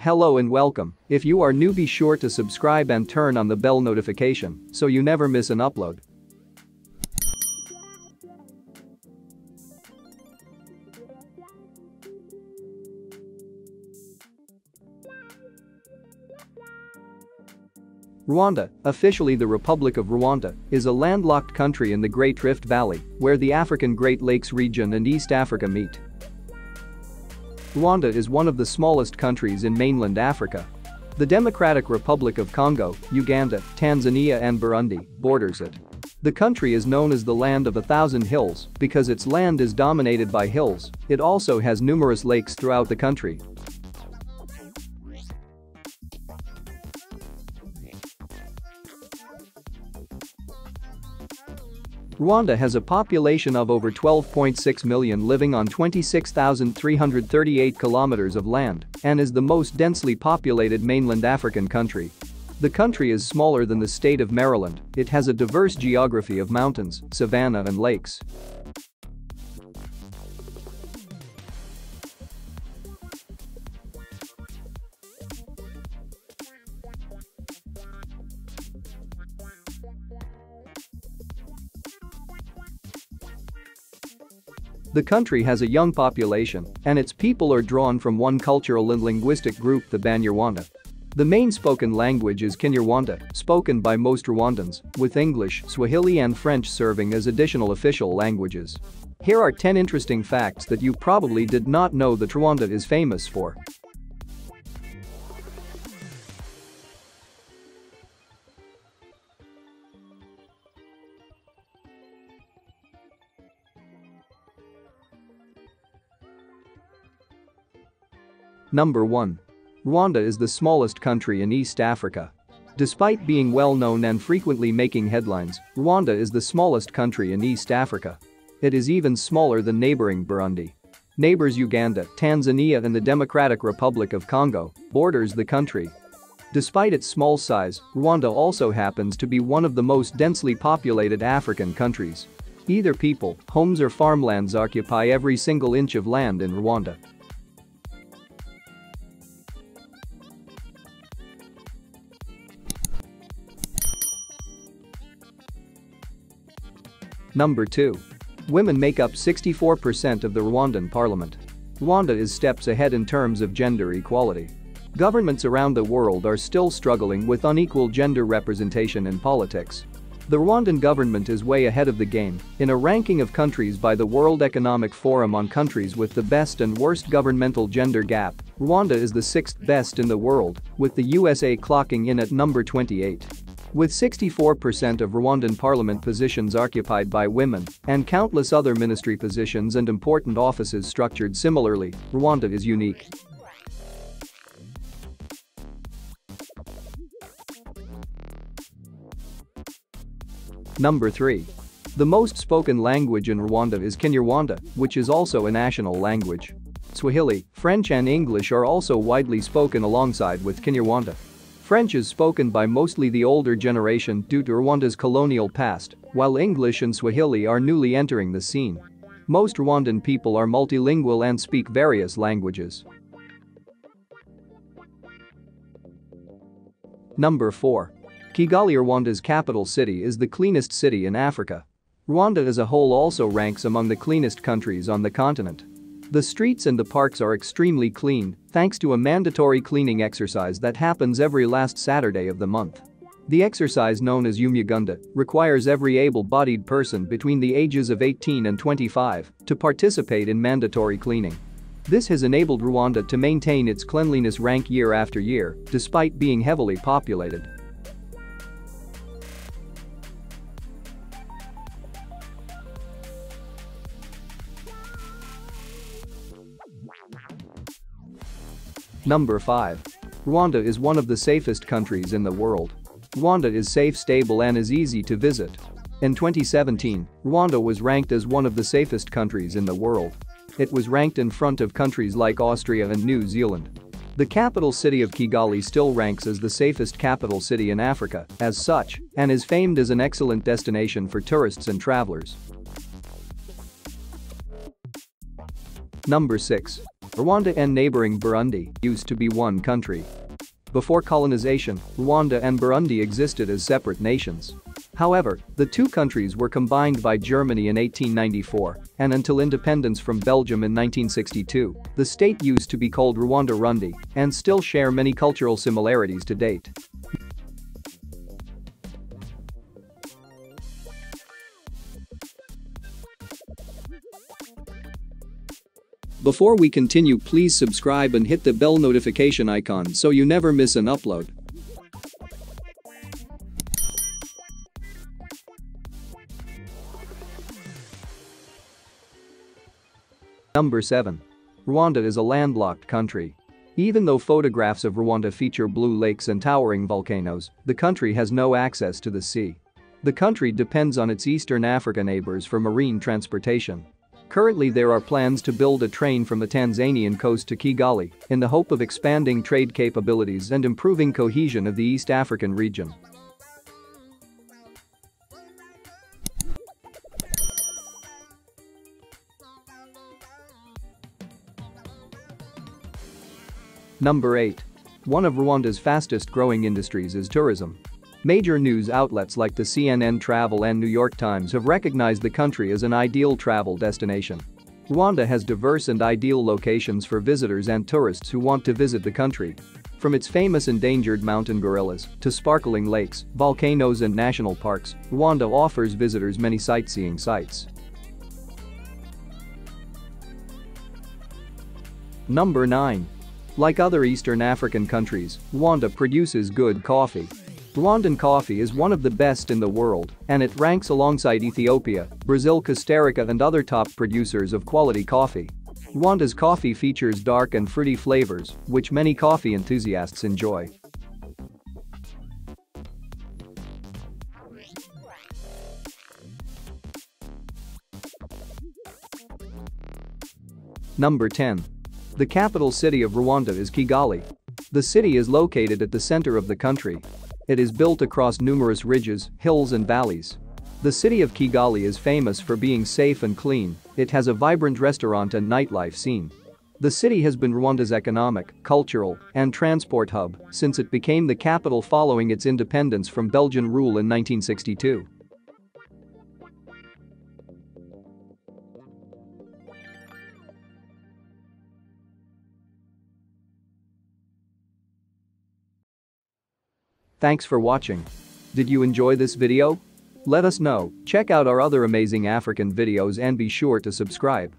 Hello and welcome. If you are new, be sure to subscribe and turn on the bell notification so you never miss an upload. Rwanda, officially the Republic of Rwanda, is a landlocked country in the Great Rift Valley, where the African Great Lakes region and East Africa meet. Rwanda is one of the smallest countries in mainland Africa. The Democratic Republic of Congo, Uganda, Tanzania and Burundi borders it. The country is known as the land of 1,000 hills because its land is dominated by hills. It also has numerous lakes throughout the country. Rwanda has a population of over 12.6 million living on 26,338 kilometers of land and is the most densely populated mainland African country. The country is smaller than the state of Maryland. It has a diverse geography of mountains, savanna and lakes. The country has a young population, and its people are drawn from one cultural and linguistic group, the Banyarwanda. The main spoken language is Kinyarwanda, spoken by most Rwandans, with English, Swahili and French serving as additional official languages. Here are 10 interesting facts that you probably did not know that Rwanda is famous for. Number 1. Rwanda is the smallest country in East Africa. Despite being well known and frequently making headlines, Rwanda is the smallest country in East Africa. It is even smaller than neighboring Burundi. Neighbors Uganda, Tanzania and the Democratic Republic of Congo borders the country. Despite its small size, Rwanda also happens to be one of the most densely populated African countries. Either people, homes or farmlands occupy every single inch of land in Rwanda. Number 2. Women make up 64% of the Rwandan parliament. Rwanda is steps ahead in terms of gender equality. Governments around the world are still struggling with unequal gender representation in politics. The Rwandan government is way ahead of the game in a ranking of countries by the World Economic Forum on countries with the best and worst governmental gender gap. Rwanda is the 6th best in the world, with the USA clocking in at number 28. With 64% of Rwandan parliament positions occupied by women and countless other ministry positions and important offices structured similarly, Rwanda is unique. Number 3. The most spoken language in Rwanda is Kinyarwanda, which is also a national language. Swahili, French and English are also widely spoken alongside with Kinyarwanda. French is spoken by mostly the older generation due to Rwanda's colonial past, while English and Swahili are newly entering the scene. Most Rwandan people are multilingual and speak various languages. Number 4. Kigali, Rwanda's capital city, is the cleanest city in Africa. Rwanda as a whole also ranks among the cleanest countries on the continent. The streets and the parks are extremely clean, thanks to a mandatory cleaning exercise that happens every last Saturday of the month. The exercise, known as Umuganda, requires every able-bodied person between the ages of 18 and 25 to participate in mandatory cleaning. This has enabled Rwanda to maintain its cleanliness rank year after year, despite being heavily populated. Number 5. Rwanda is one of the safest countries in the world. Rwanda is safe, stable and is easy to visit. In 2017, Rwanda was ranked as one of the safest countries in the world. It was ranked in front of countries like Austria and New Zealand. The capital city of Kigali still ranks as the safest capital city in Africa as such and is famed as an excellent destination for tourists and travelers. Number 6. Rwanda and neighboring Burundi used to be one country. Before colonization, Rwanda and Burundi existed as separate nations. However, the two countries were combined by Germany in 1894, and until independence from Belgium in 1962, the state used to be called Rwanda-Rundi and still share many cultural similarities to date. Before we continue, please subscribe and hit the bell notification icon so you never miss an upload. Number 7. Rwanda is a landlocked country. Even though photographs of Rwanda feature blue lakes and towering volcanoes, the country has no access to the sea. The country depends on its Eastern Africa neighbors for marine transportation. Currently, there are plans to build a train from the Tanzanian coast to Kigali in the hope of expanding trade capabilities and improving cohesion of the East African region. Number 8. One of Rwanda's fastest-growing industries is tourism. Major news outlets like the CNN Travel and New York Times have recognized the country as an ideal travel destination. Rwanda has diverse and ideal locations for visitors and tourists who want to visit the country. From its famous endangered mountain gorillas to sparkling lakes, volcanoes and national parks, Rwanda offers visitors many sightseeing sites. Number 9. Like other Eastern African countries, Rwanda produces good coffee. Rwandan coffee is one of the best in the world, and it ranks alongside Ethiopia, Brazil, Costa Rica and other top producers of quality coffee. Rwanda's coffee features dark and fruity flavors, which many coffee enthusiasts enjoy. Number 10. The capital city of Rwanda is Kigali. The city is located at the center of the country. It is built across numerous ridges, hills and valleys. The city of Kigali is famous for being safe and clean. It has a vibrant restaurant and nightlife scene. The city has been Rwanda's economic, cultural, and transport hub since it became the capital following its independence from Belgian rule in 1962. Thanks for watching. Did you enjoy this video? Let us know, check out our other amazing African videos and be sure to subscribe.